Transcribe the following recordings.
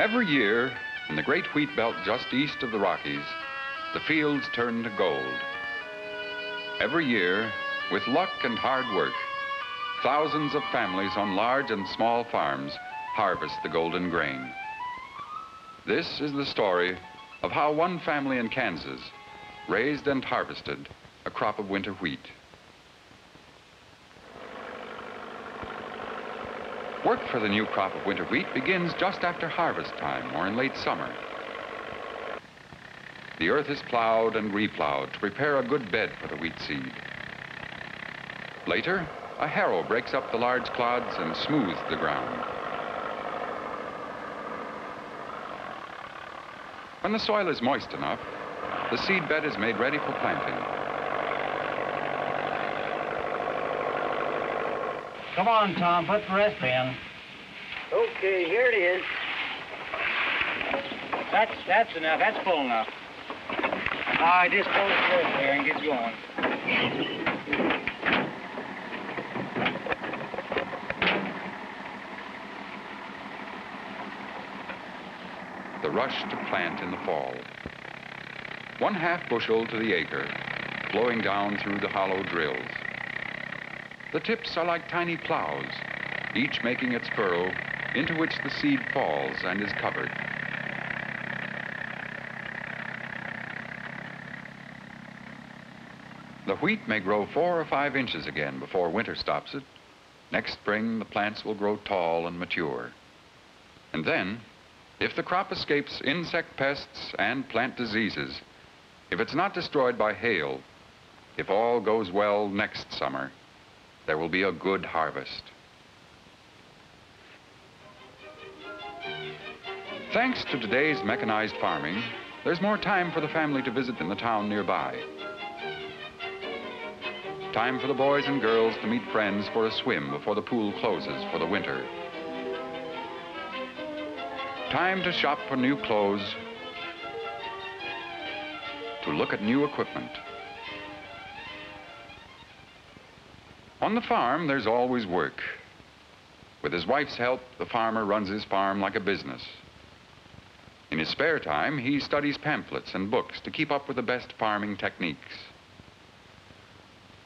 Every year, in the great wheat belt just east of the Rockies, the fields turn to gold. Every year, with luck and hard work, thousands of families on large and small farms harvest the golden grain. This is the story of how one family in Kansas raised and harvested a crop of winter wheat. Work for the new crop of winter wheat begins just after harvest time or in late summer. The earth is plowed and replowed to prepare a good bed for the wheat seed. Later, a harrow breaks up the large clods and smooths the ground. When the soil is moist enough, the seed bed is made ready for planting. Come on, Tom, put the rest in. Okay, here it is. That's enough, that's full enough. I just pull it close there and get going. The rush to plant in the fall. 1/2 bushel to the acre, flowing down through the hollow drills. The tips are like tiny plows, each making its furrow into which the seed falls and is covered. The wheat may grow 4 or 5 inches again before winter stops it. Next spring, the plants will grow tall and mature. And then, if the crop escapes insect pests and plant diseases, if it's not destroyed by hail, if all goes well next summer, there will be a good harvest. Thanks to today's mechanized farming, there's more time for the family to visit in the town nearby. Time for the boys and girls to meet friends for a swim before the pool closes for the winter. Time to shop for new clothes, to look at new equipment. On the farm, there's always work. With his wife's help, the farmer runs his farm like a business. In his spare time, he studies pamphlets and books to keep up with the best farming techniques.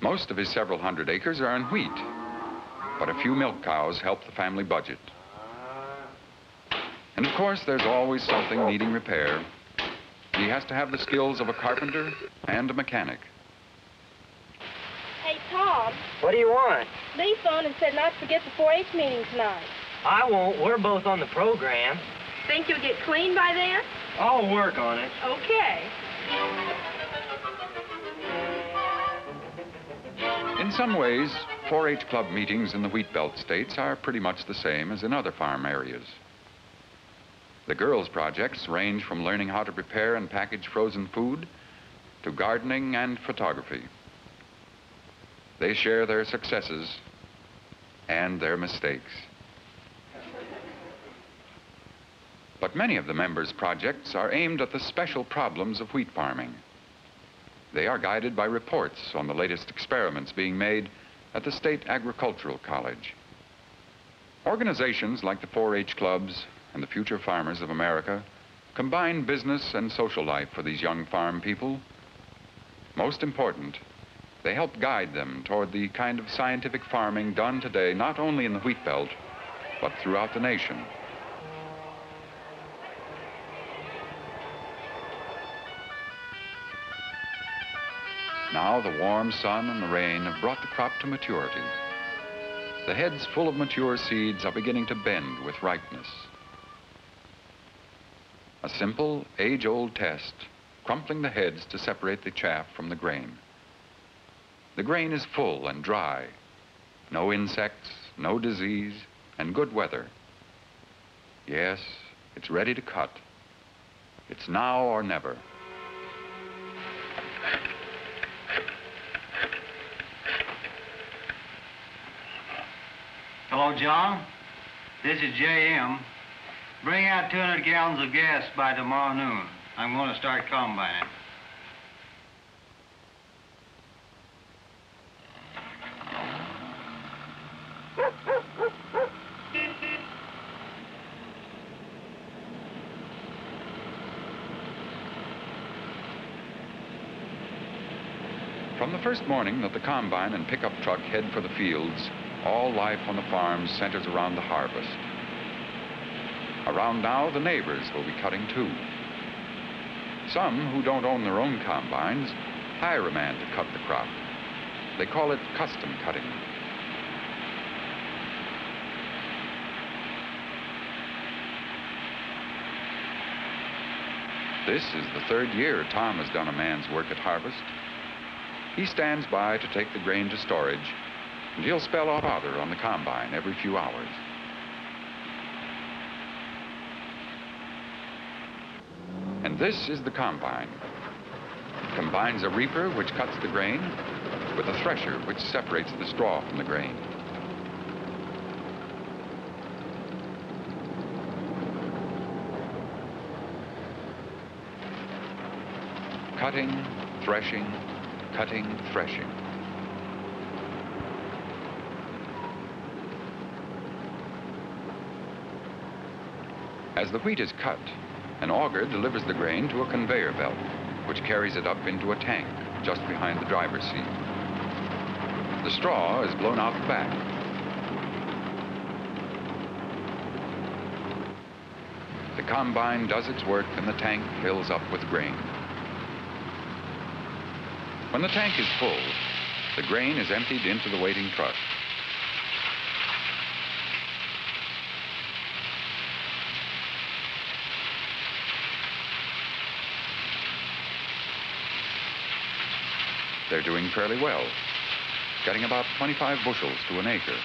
Most of his several hundred acres are in wheat, but a few milk cows help the family budget. And of course, there's always something needing repair. He has to have the skills of a carpenter and a mechanic. Hey, Tom. What do you want? Lee phoned and said not to forget the 4-H meeting tonight. I won't. We're both on the program. Think you'll get clean by then? I'll work on it. Okay. In some ways, 4-H club meetings in the wheat belt states are pretty much the same as in other farm areas. The girls' projects range from learning how to prepare and package frozen food to gardening and photography. They share their successes and their mistakes. But many of the members' projects are aimed at the special problems of wheat farming. They are guided by reports on the latest experiments being made at the State Agricultural College. Organizations like the 4-H clubs and the Future Farmers of America combine business and social life for these young farm people. Most important, they help guide them toward the kind of scientific farming done today, not only in the wheat belt, but throughout the nation. Now the warm sun and the rain have brought the crop to maturity. The heads full of mature seeds are beginning to bend with ripeness. A simple, age-old test, crumpling the heads to separate the chaff from the grain. The grain is full and dry. No insects, no disease, and good weather. Yes, it's ready to cut. It's now or never. Hello, John. This is J.M. Bring out 200 gallons of gas by tomorrow noon. I'm going to start combining. From the first morning that the combine and pickup truck head for the fields, all life on the farm centers around the harvest. Around now, the neighbors will be cutting too. Some who don't own their own combines hire a man to cut the crop. They call it custom cutting. This is the third year Tom has done a man's work at harvest. He stands by to take the grain to storage, and he'll spell off powder on the combine every few hours. And this is the combine. It combines a reaper, which cuts the grain, with a thresher, which separates the straw from the grain. Cutting, threshing, cutting, threshing. As the wheat is cut, an auger delivers the grain to a conveyor belt, which carries it up into a tank just behind the driver's seat. The straw is blown out the back. The combine does its work and the tank fills up with grain. When the tank is full, the grain is emptied into the waiting truck. They're doing fairly well, getting about 25 bushels to an acre.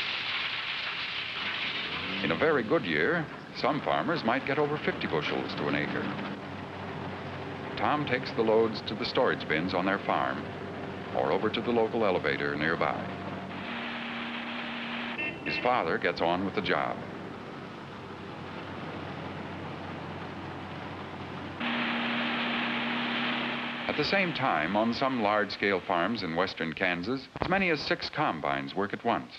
In a very good year, some farmers might get over 50 bushels to an acre. Tom takes the loads to the storage bins on their farm, or over to the local elevator nearby. His father gets on with the job. At the same time, on some large-scale farms in western Kansas, as many as 6 combines work at once.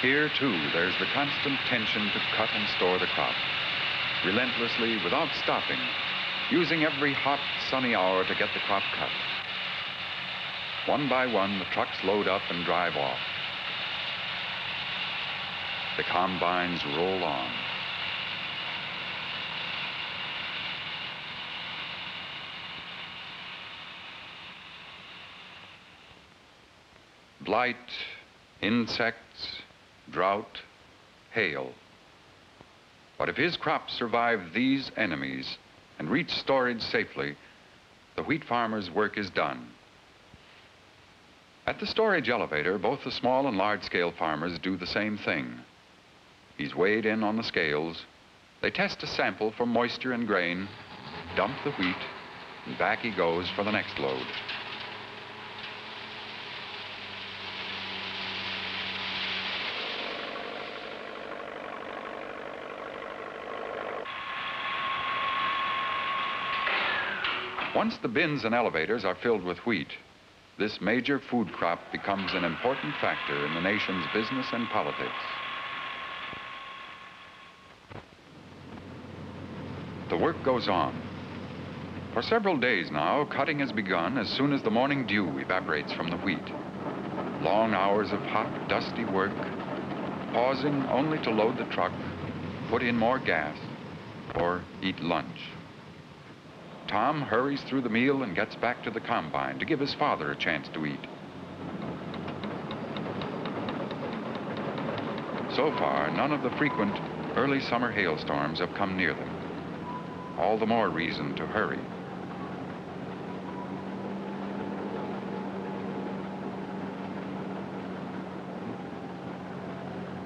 Here, too, there's the constant tension to cut and store the crop, relentlessly, without stopping, using every hot, sunny hour to get the crop cut. One by one, the trucks load up and drive off. The combines roll on. Blight, insects, drought, hail. But if his crops survive these enemies and reach storage safely, the wheat farmer's work is done. At the storage elevator, both the small and large-scale farmers do the same thing. He's weighed in on the scales. They test a sample for moisture and grain, dump the wheat, and back he goes for the next load. Once the bins and elevators are filled with wheat, this major food crop becomes an important factor in the nation's business and politics. The work goes on. For several days now, cutting has begun as soon as the morning dew evaporates from the wheat. Long hours of hot, dusty work, pausing only to load the truck, put in more gas, or eat lunch. Tom hurries through the meal and gets back to the combine to give his father a chance to eat. So far, none of the frequent early summer hailstorms have come near them. All the more reason to hurry.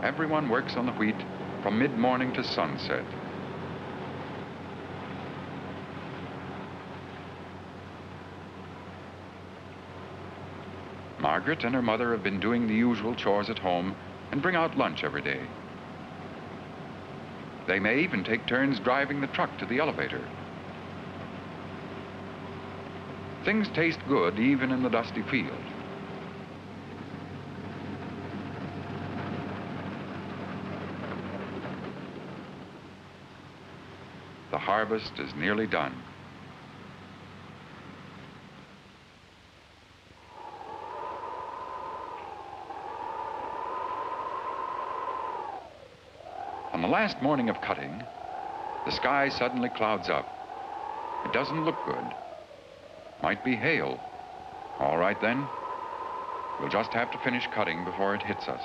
Everyone works on the wheat from mid-morning to sunset. Margaret and her mother have been doing the usual chores at home and bring out lunch every day. They may even take turns driving the truck to the elevator. Things taste good even in the dusty field. The harvest is nearly done. the last morning of cutting, the sky suddenly clouds up. It doesn't look good. Might be hail. All right then, we'll just have to finish cutting before it hits us.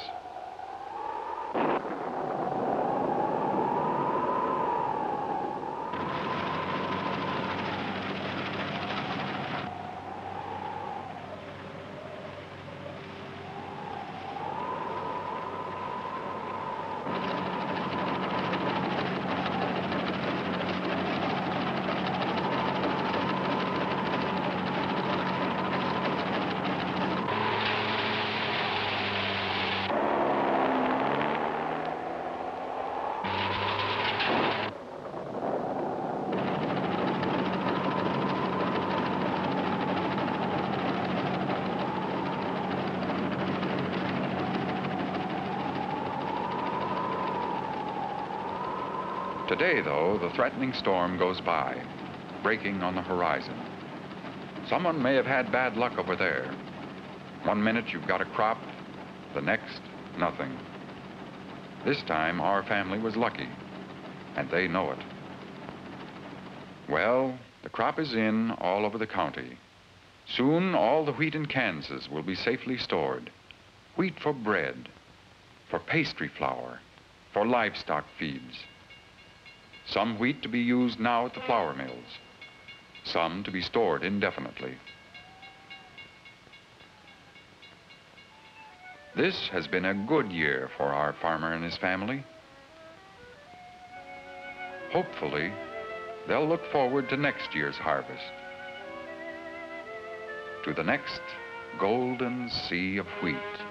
Today, though, the threatening storm goes by, breaking on the horizon. Someone may have had bad luck over there. One minute you've got a crop, the next, nothing. This time, our family was lucky, and they know it. Well, the crop is in all over the county. Soon, all the wheat in Kansas will be safely stored. Wheat for bread, for pastry flour, for livestock feeds. Some wheat to be used now at the flour mills, some to be stored indefinitely. This has been a good year for our farmer and his family. Hopefully, they'll look forward to next year's harvest, to the next golden sea of wheat.